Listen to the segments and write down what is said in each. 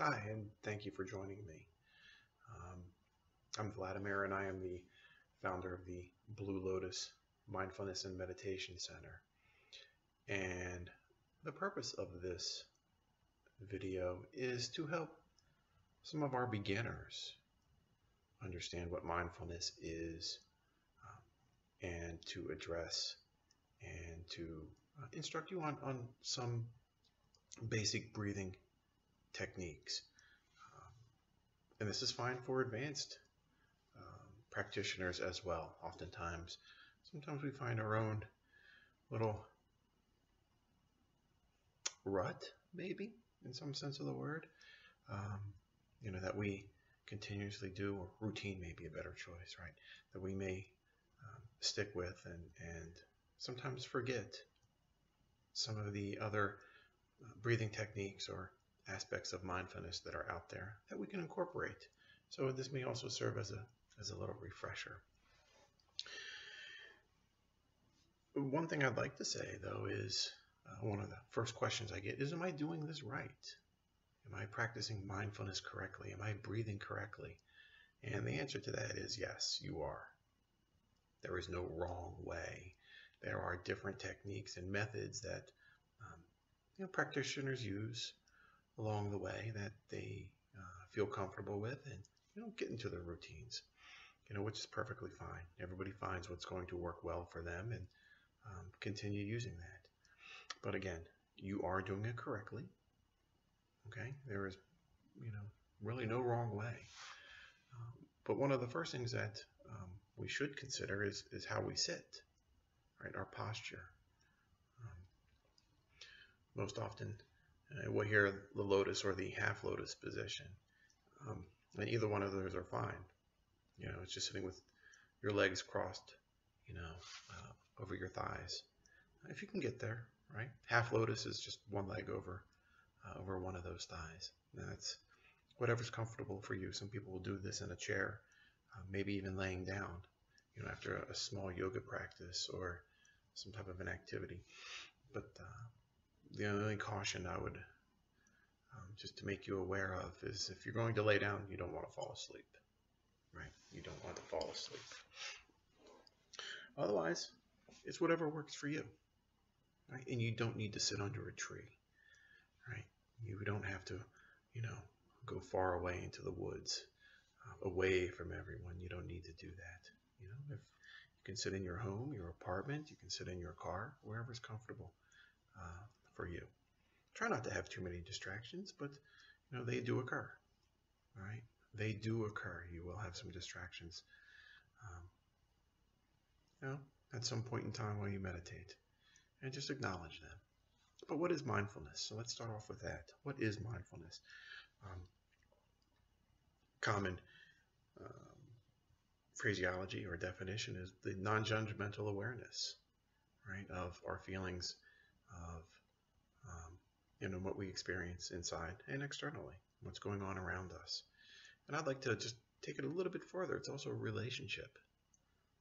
Hi, and thank you for joining me. I'm Vladimir, and I am the founder of the Blue Lotus Mindfulness and Meditation Center. And the purpose of this video is to help some of our beginners understand what mindfulness is, and to address and to instruct you on some basic breathing techniques. And this is fine for advanced practitioners as well. Sometimes we find our own little rut, maybe, in some sense of the word, that we continuously do, or routine may be a better choice, right? That we may stick with and sometimes forget some of the other breathing techniques or aspects of mindfulness that are out there that we can incorporate. So this may also serve as a little refresher. One thing I'd like to say, though, is one of the first questions I get is, am I doing this right? Am I practicing mindfulness correctly? Am I breathing correctly? And the answer to that is yes, you are. There is no wrong way. There are different techniques and methods that practitioners use along the way that they feel comfortable with, and get into their routines, which is perfectly fine. Everybody finds what's going to work well for them and continue using that. But again, you are doing it correctly. Okay, there is really no wrong way. But one of the first things that we should consider is how we sit, right? Our posture. Most often, we'll hear the lotus or the half lotus position. And either one of those are fine. It's just sitting with your legs crossed, over your thighs. If you can get there, right? Half lotus is just one leg over one of those thighs. And that's whatever's comfortable for you. Some people will do this in a chair, maybe even laying down, after a small yoga practice or some type of an activity. But the only caution I would just to make you aware of is, if you're going to lay down, you don't want to fall asleep, right? You don't want to fall asleep. Otherwise, it's whatever works for you, right? And you don't need to sit under a tree, right? You don't have to, go far away into the woods, away from everyone. You don't need to do that. If you can sit in your home, your apartment, you can sit in your car, wherever's comfortable for you. Try not to have too many distractions, but they do occur, right? They do occur. You will have some distractions, at some point in time while you meditate, and just acknowledge them. But what is mindfulness? So let's start off with that. What is mindfulness? Common phraseology or definition is the non-judgmental awareness, right, of our feelings, of what we experience inside and externally, what's going on around us. And I'd like to just take it a little bit further. It's also a relationship,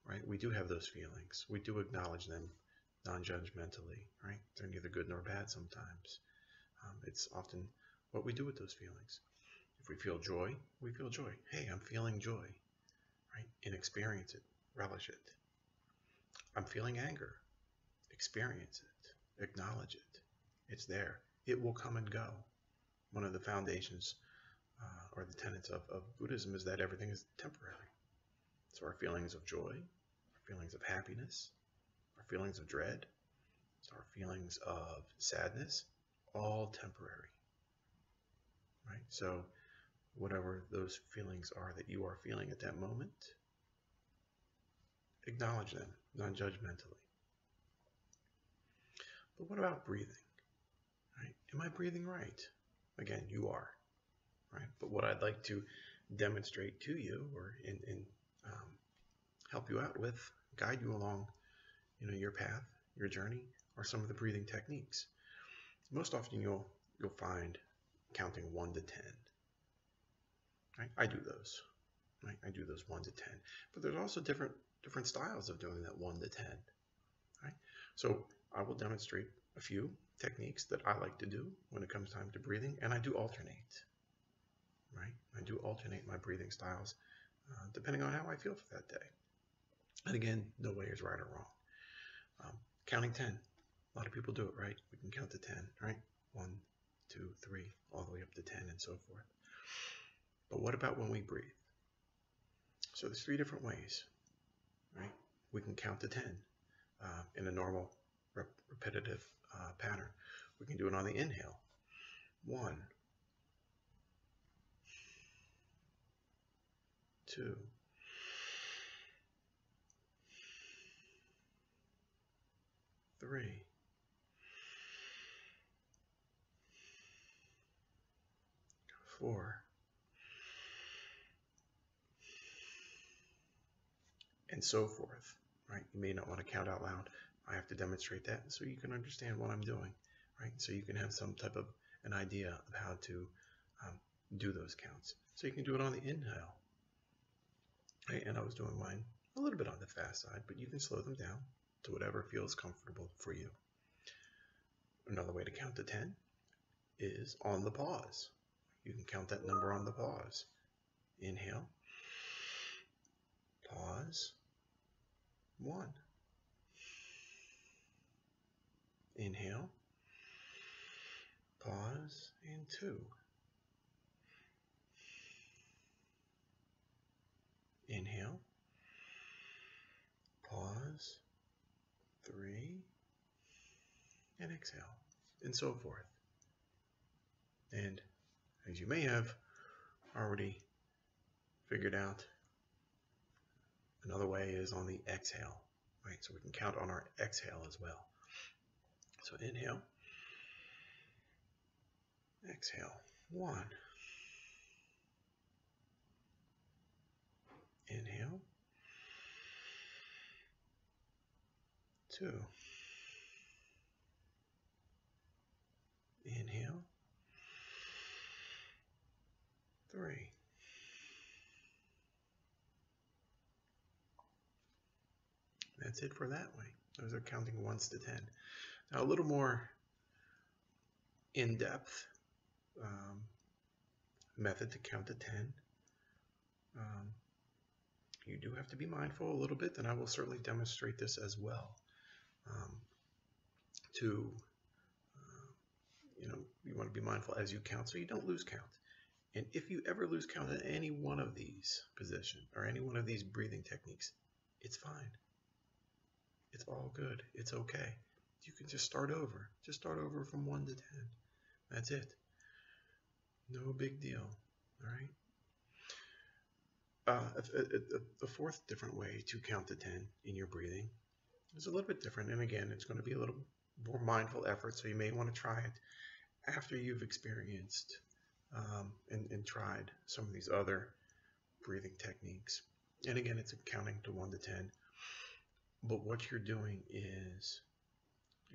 right? We do have those feelings. We do acknowledge them non-judgmentally, right? They're neither good nor bad sometimes. It's often what we do with those feelings. If we feel joy, we feel joy. Hey, I'm feeling joy, right? And experience it, relish it. I'm feeling anger, experience it. Acknowledge it. It's there. It will come and go. One of the foundations or the tenets of Buddhism is that everything is temporary. So our feelings of joy, our feelings of happiness, our feelings of dread, our feelings of sadness, all temporary. Right? So whatever those feelings are that you are feeling at that moment, acknowledge them non-judgmentally. But what about breathing, right? Am I breathing right? Again, you are, right? But what I'd like to demonstrate to you, or help you out with, guide you along, your path, your journey, are some of the breathing techniques. Most often you'll find counting 1 to 10, right? I do those, right? I do those 1 to 10, but there's also different styles of doing that 1 to 10, right? So I will demonstrate a few techniques that I like to do when it comes time to breathing, and I do alternate. right? I do alternate my breathing styles depending on how I feel for that day. And again, no way is right or wrong. Counting 10. A lot of people do it, right? We can count to 10, right? 1, 2, 3, all the way up to 10 and so forth. But what about when we breathe? So there's 3 different ways, right? We can count to 10 in a normal repetitive pattern. We can do it on the inhale. 1, 2, 3, 4, and so forth, right? You may not want to count out loud. I have to demonstrate that so you can understand what I'm doing, right? So you can have some type of an idea of how to do those counts. So you can do it on the inhale, right? And I was doing mine a little bit on the fast side, but you can slow them down to whatever feels comfortable for you. Another way to count to 10 is on the pause. You can count that number on the pause. Inhale, pause, 1. Inhale, pause, and 2. Inhale, pause, 3, and exhale, and so forth. And as you may have already figured out, another way is on the exhale, right? So we can count on our exhale as well. So inhale, exhale, 1. Inhale, 2. Inhale, 3. That's it for that way. Those are counting 1s to 10. Now a little more in-depth method to count to 10. You do have to be mindful a little bit, and I will certainly demonstrate this as well. You know, you want to be mindful as you count so you don't lose count. And if you ever lose count in any one of these positions or any one of these breathing techniques, it's fine. It's all good. It's okay. You can just start over. Just start over from 1 to 10. That's it. No big deal. All right. A fourth different way to count to 10 in your breathing is a little bit different. And again, it's going to be a little more mindful effort. So you may want to try it after you've experienced and tried some of these other breathing techniques. And again, it's counting to 1 to 10. But what you're doing is,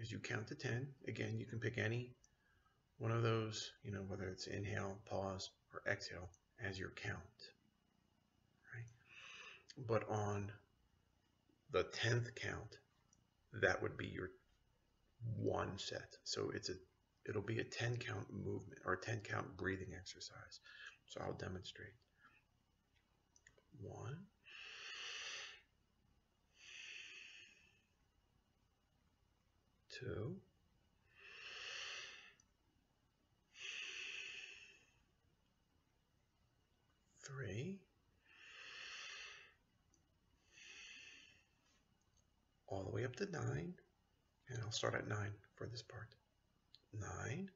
as you count to 10, again, you can pick any one of those, you know, whether it's inhale, pause, or exhale as your count, right? But on the 10th count, that would be your 1 set. So it'll be a 10 count movement or a 10 count breathing exercise. So I'll demonstrate. 1. 2, 3, all the way up to 9, and I'll start at 9 for this part. 9,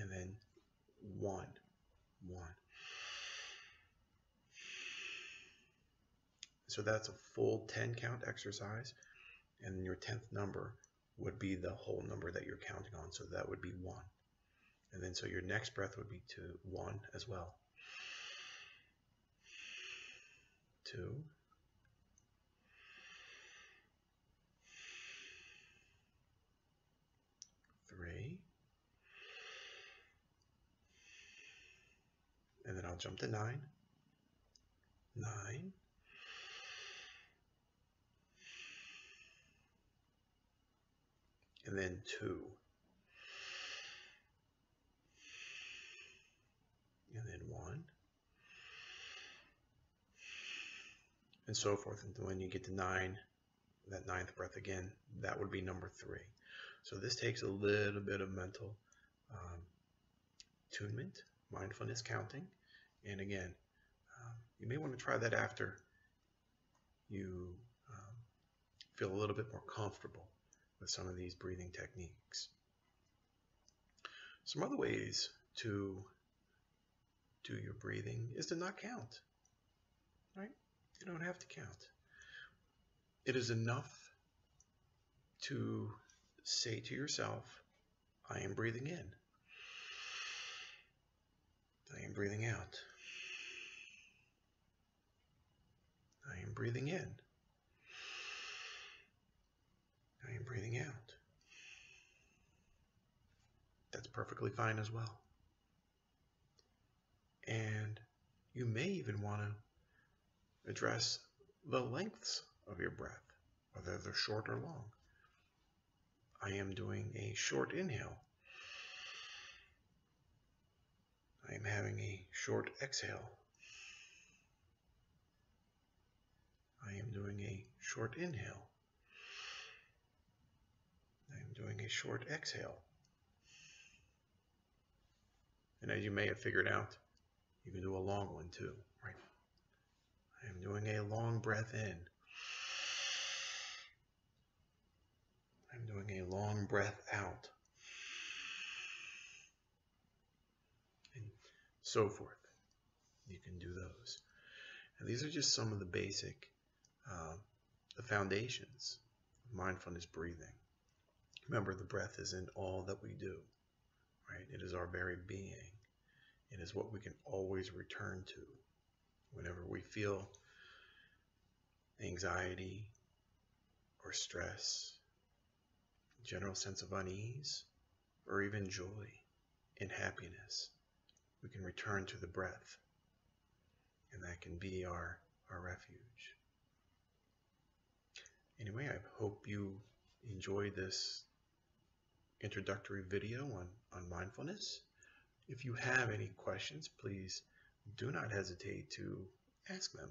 and then 1, 1. So that's a full 10 count exercise, and your 10th number would be the whole number that you're counting on. So that would be 1. And then so your next breath would be 1 as well. 2, 3, and then I'll jump to 9, 9. 2, and so forth until when you get to 9, that 9th breath again. That would be number 3. So this takes a little bit of mental attunement, mindfulness counting. And again, you may want to try that after you feel a little bit more comfortable with some of these breathing techniques. Some other ways to do your breathing is to not count, right? You don't have to count. It is enough to say to yourself, I am breathing in. I am breathing out. I am breathing in. I am breathing out. That's perfectly fine as well. And you may even want to address the lengths of your breath, whether they're short or long. I am doing a short inhale. I am having a short exhale. I am doing a short inhale. I am doing a short exhale. And as you may have figured out, you can do a long one too, right? I am doing a long breath in. I'm doing a long breath out. And so forth. You can do those. And these are just some of the basic the foundations of mindfulness breathing. Remember, the breath is in all that we do, right? It is our very being. It is what we can always return to whenever we feel anxiety or stress, general sense of unease, or even joy and happiness. We can return to the breath, and that can be our refuge. Anyway, I hope you enjoyed this introductory video on mindfulness. If you have any questions, please do not hesitate to ask them.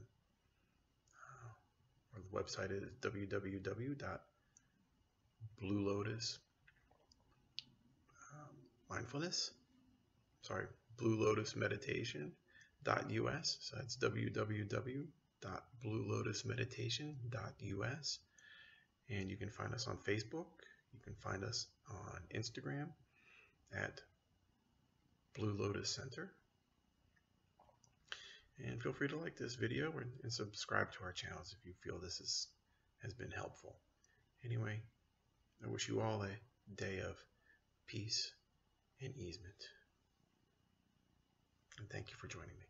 The website is BlueLotusMeditation.us. So that's www.bluelotusmeditation.us. And you can find us on Facebook. You can find us on Instagram at Blue Lotus Center. And feel free to like this video and subscribe to our channels if you feel this has been helpful. Anyway, I wish you all a day of peace and easement. And thank you for joining me.